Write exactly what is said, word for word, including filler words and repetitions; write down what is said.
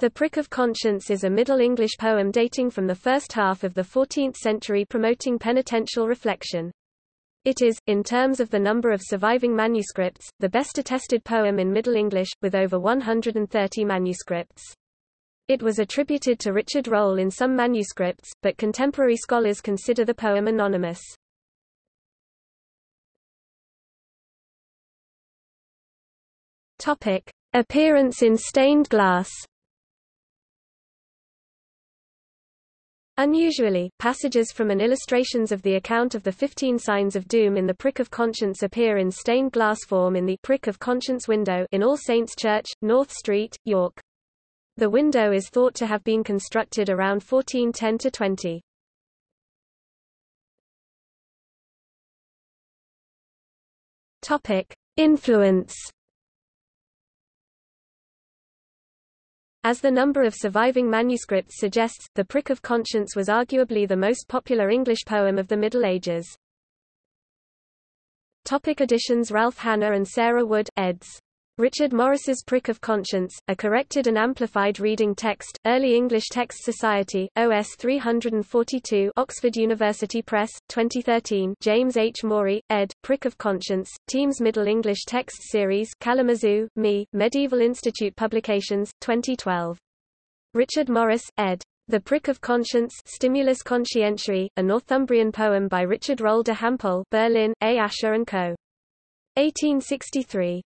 The Prick of Conscience is a Middle English poem dating from the first half of the fourteenth century promoting penitential reflection. It is, in terms of the number of surviving manuscripts, the best attested poem in Middle English, with over one hundred thirty manuscripts. It was attributed to Richard Rolle in some manuscripts, but contemporary scholars consider the poem anonymous. Appearance in stained glass. Unusually, passages from and illustrations of the account of the fifteen signs of doom in the Prick of Conscience appear in stained glass form in the Prick of Conscience window in All Saints' Church, North Street, York. The window is thought to have been constructed around fourteen ten to twenty. Topic: Influence. As the number of surviving manuscripts suggests, the Prick of Conscience was arguably the most popular English poem of the Middle Ages. Topic editions: Ralph Hanna and Sarah Wood, eds. Richard Morris's Prick of Conscience, a corrected and amplified reading text, Early English Text Society, O S three forty-two, Oxford University Press, twenty thirteen. James H. Morey, ed., Prick of Conscience, Teams Middle English Text Series, Kalamazoo, M E, Medieval Institute Publications, twenty twelve. Richard Morris, ed. The Prick of Conscience, Stimulus Conscientiae, a Northumbrian poem by Richard Rolle de Hampole, Berlin, A. Asher and Co. eighteen sixty-three.